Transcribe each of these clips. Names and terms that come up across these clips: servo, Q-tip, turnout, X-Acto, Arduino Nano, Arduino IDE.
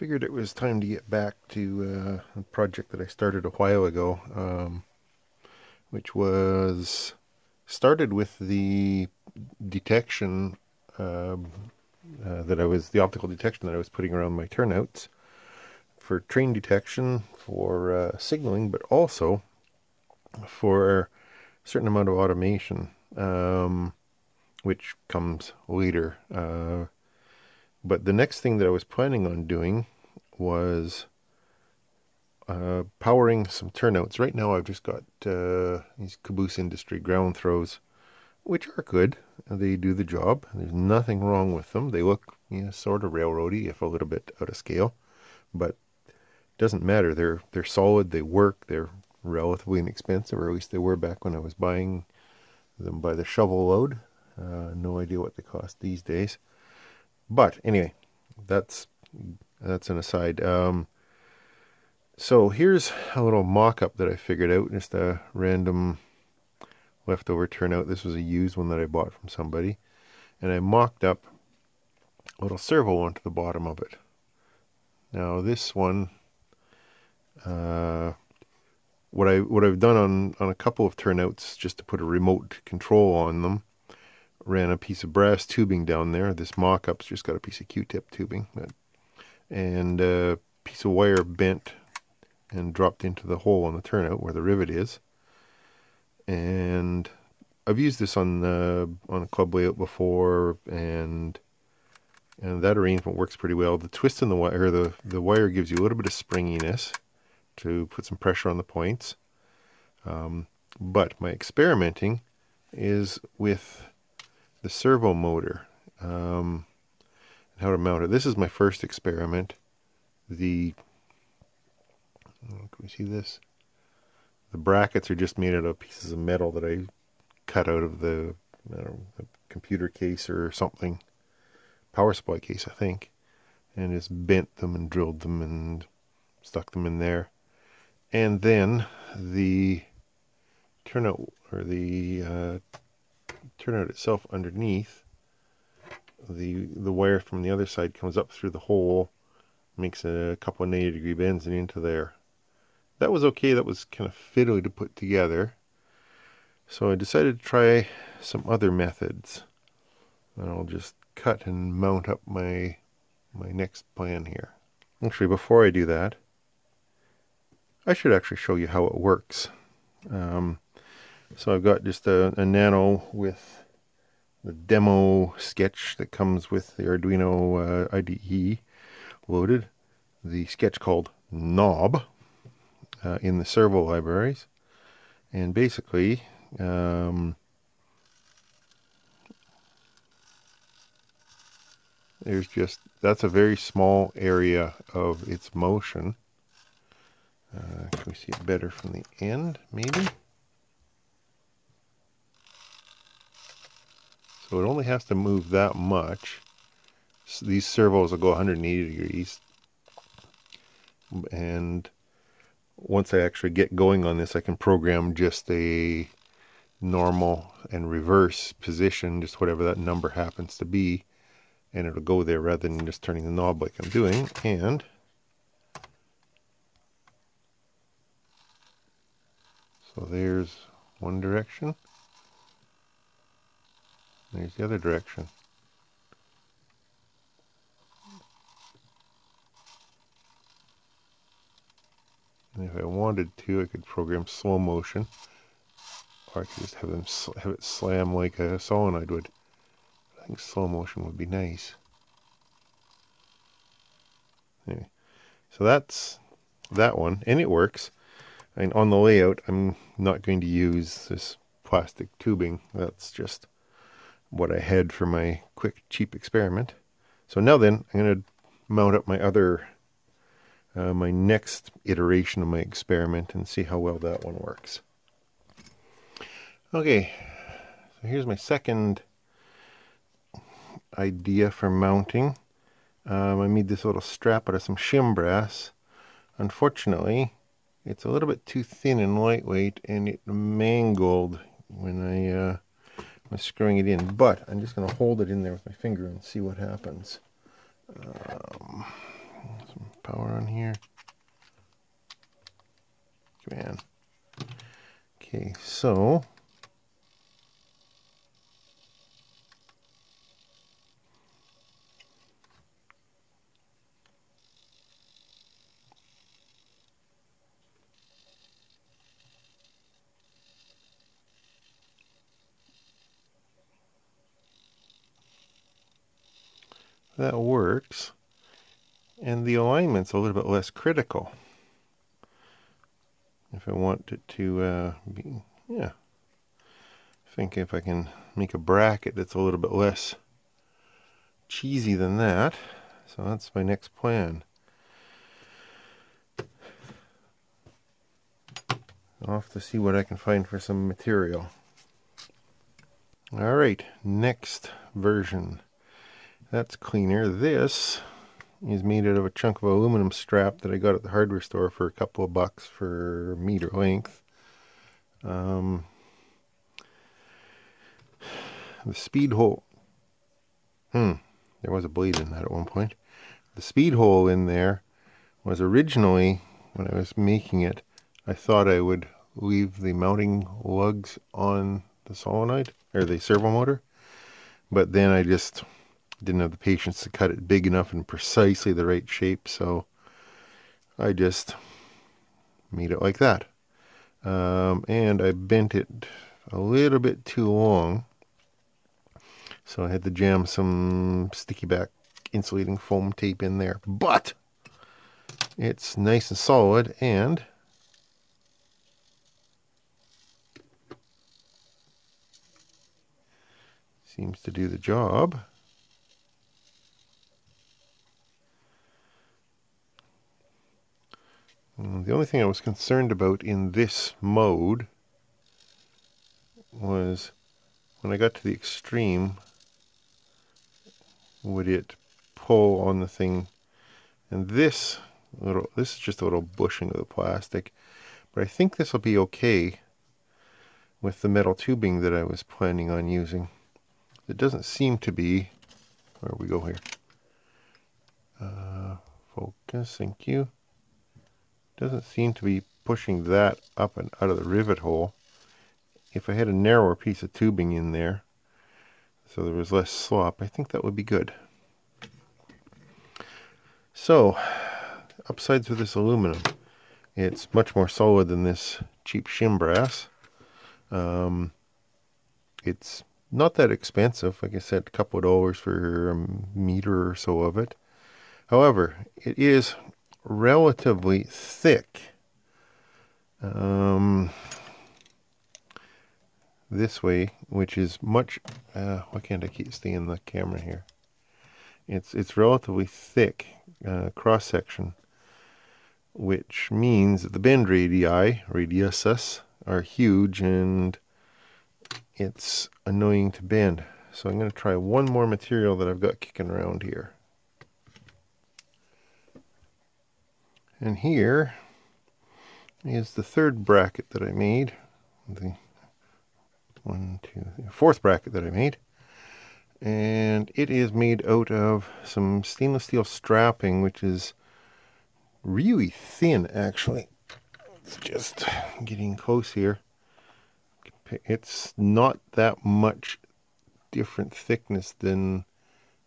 Figured it was time to get back to a project that I started a while ago, which was started with the detection the optical detection that I was putting around my turnouts for train detection, for signaling, but also for a certain amount of automation, which comes later. But the next thing that I was planning on doing was powering some turnouts. Right now I've just got these Caboose Industry ground throws, which are good. They do the job. There's nothing wrong with them. They look, you know, sort of railroady, if a little bit out of scale. But it doesn't matter. They're solid. They work. They're relatively inexpensive, or at least they were back when I was buying them by the shovel load. No idea what they cost these days. But anyway, that's an aside. So here's a little mock-up that I figured out, just a random leftover turnout. This was a used one that I bought from somebody, and I mocked up a little servo onto the bottom of it. Now this one, what I've done on a couple of turnouts, just to put a remote control on them, ran a piece of brass tubing down there. This mock-up's just got a piece of Q-tip tubing and a piece of wire bent and dropped into the hole on the turnout where the rivet is. And I've used this on a club layout before, and that arrangement works pretty well. The twist in the wire, the wire gives you a little bit of springiness to put some pressure on the points. But my experimenting is with the servo motor, and how to mount it. This is my first experiment. Can we see this? The brackets are just made out of pieces of metal that I cut out of the, I don't know, a computer case or something, power supply case, I think, and just bent them and drilled them and stuck them in there. And then the turnout, or the turnout itself underneath, the wire from the other side comes up through the hole, makes a couple of 90-degree bends and into there. That was okay. That was kind of fiddly to put together, so I decided to try some other methods, and I'll just cut and mount up my next plan here. Actually, before I do that, I should actually show you how it works. So I've got just a Nano with the demo sketch that comes with the Arduino IDE loaded. The sketch called Knob in the servo libraries. And basically, that's a very small area of its motion. Can we see it better from the end, maybe? So it only has to move that much. So these servos will go 180 degrees. And once I actually get going on this, I can program just a normal and reverse position, just whatever that number happens to be. And it'll go there rather than just turning the knob like I'm doing. And so there's one direction. There's the other direction. And if I wanted to, I could program slow motion, or I could just have it slam like a solenoid would. I think slow motion would be nice. Anyway, so that's that one, and it works. And on the layout, I'm not going to use this plastic tubing. That's just what I had for my quick, cheap experiment. So now then, I'm going to mount up my other, my next iteration of my experiment and see how well that one works. Okay, so here's my second idea for mounting. I made this little strap out of some shim brass. Unfortunately, it's a little bit too thin and lightweight, and it mangled when I'm screwing it in, but I'm just going to hold it in there with my finger and see what happens. power on here. Come on. Okay, so that works, and the alignment's a little bit less critical. If I want it to be, yeah, I think if I can make a bracket that's a little bit less cheesy than that, so that's my next plan. I'll have to see what I can find for some material. All right, next version. That's cleaner. This is made out of a chunk of aluminum strap that I got at the hardware store for a couple of bucks for meter length. The speed hole. There was a blade in that at one point. The speed hole in there was originally, when I was making it, I thought I would leave the mounting lugs on the solenoid, or the servo motor, but then I just didn't have the patience to cut it big enough and precisely the right shape, so I just made it like that. And I bent it a little bit too long, so I had to jam some sticky back insulating foam tape in there, but it's nice and solid, and seems to do the job. The only thing I was concerned about in this mode was when I got to the extreme, would it pull on the thing? And this is just a little bushing of the plastic, but I think this will be okay with the metal tubing that I was planning on using. It doesn't seem to be. Where we go here? Focus. Thank you. Doesn't seem to be pushing that up and out of the rivet hole. If I had a narrower piece of tubing in there, so there was less slop, I think that would be good. So, upsides with this aluminum. It's much more solid than this cheap shim brass. It's not that expensive. Like I said, a couple of dollars for a meter or so of it. However, it is relatively thick. This way, which is much, why can't I keep staying the camera here? It's relatively thick cross section, which means that the bend radiuses are huge and it's annoying to bend. So I'm going to try one more material that I've got kicking around here. And here is the third bracket that I made, the fourth bracket that I made, and it is made out of some stainless steel strapping, which is really thin, actually. It's just getting close here. It's not that much different thickness than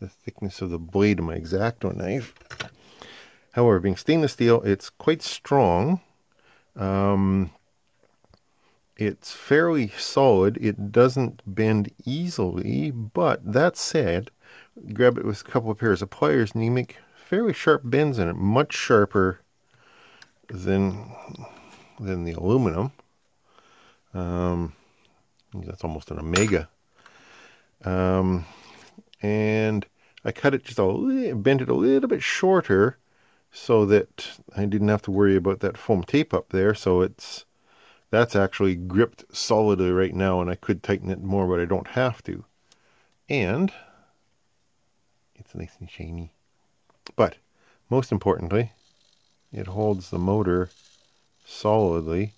the thickness of the blade of my X-Acto knife. However, being stainless steel, it's quite strong. It's fairly solid. It doesn't bend easily, but that said, grab it with a couple of pairs of pliers and you make fairly sharp bends in it, much sharper than the aluminum. That's almost an omega. And I cut it bent it a little bit shorter, so that I didn't have to worry about that foam tape up there. So that's actually gripped solidly right now, and I could tighten it more, but I don't have to. And it's nice and shiny. But most importantly, it holds the motor solidly.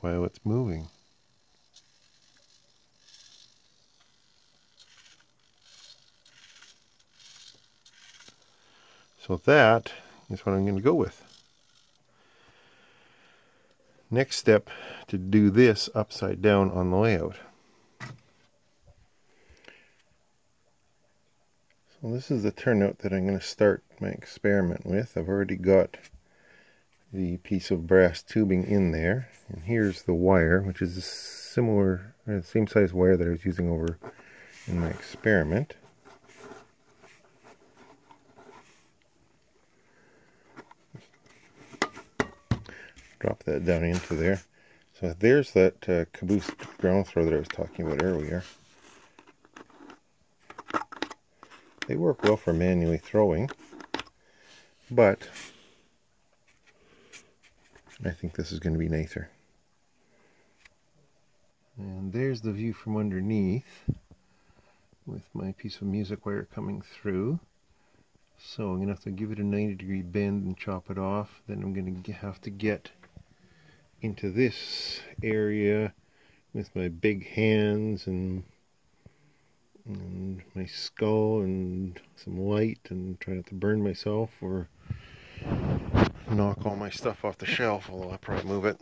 While it's moving. So that is what I'm going to go with. Next step, to do this upside down on the layout. So this is the turnout that I'm going to start my experiment with. I've already got the piece of brass tubing in there, and here's the wire, which is a similar, or the same size wire that I was using over in my experiment. Drop that down into there. So there's that caboose ground throw that I was talking about earlier. They work well for manually throwing, but I think this is going to be nicer. And there's the view from underneath with my piece of music wire coming through. So I'm going to have to give it a 90-degree bend and chop it off. Then I'm going to have to get into this area with my big hands and my skull and some light, and try not to burn myself or knock all my stuff off the shelf, although I'll probably move it.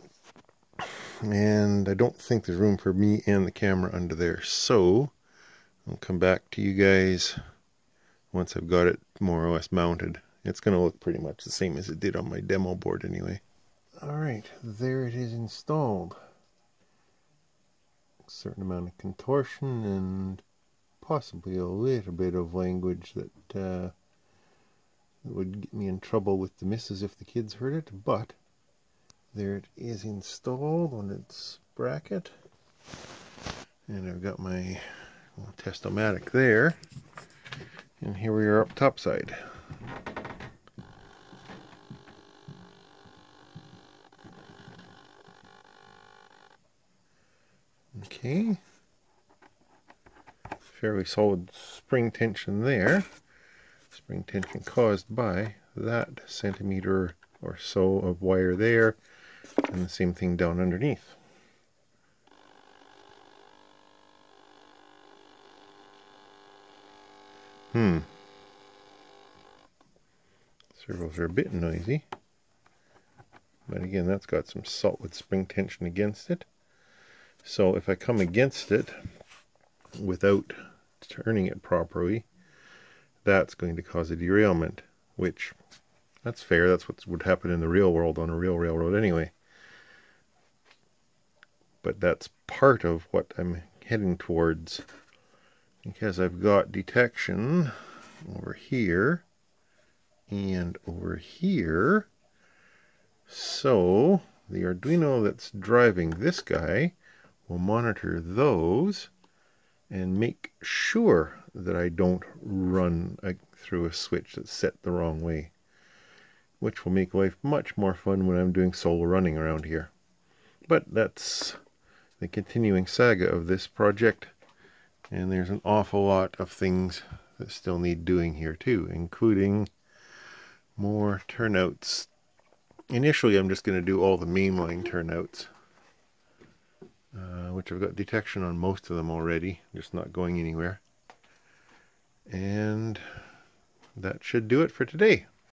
And I don't think there's room for me and the camera under there, so I'll come back to you guys once I've got it more or less mounted. It's going to look pretty much the same as it did on my demo board anyway. Alright, there it is installed. A certain amount of contortion and possibly a little bit of language that would get me in trouble with the missus if the kids heard it, but there it is installed on its bracket. And I've got my little test-o-matic there. And here we are up topside. Okay, fairly solid spring tension there. Spring tension caused by that centimeter or so of wire there, and the same thing down underneath. Servos are a bit noisy, but again, that's got some solid spring tension against it. So if I come against it without turning it properly, that's going to cause a derailment, which, that's fair, that's what would happen in the real world on a real railroad anyway. But that's part of what I'm heading towards, because I've got detection over here and over here. So the Arduino that's driving this guy will monitor those and make sure that I don't run through a switch that's set the wrong way, which will make life much more fun when I'm doing solo running around here. But that's the continuing saga of this project, and there's an awful lot of things that still need doing here too, including more turnouts. Initially I'm just going to do all the mainline turnouts, which I've got detection on most of them already, just not going anywhere. And that should do it for today.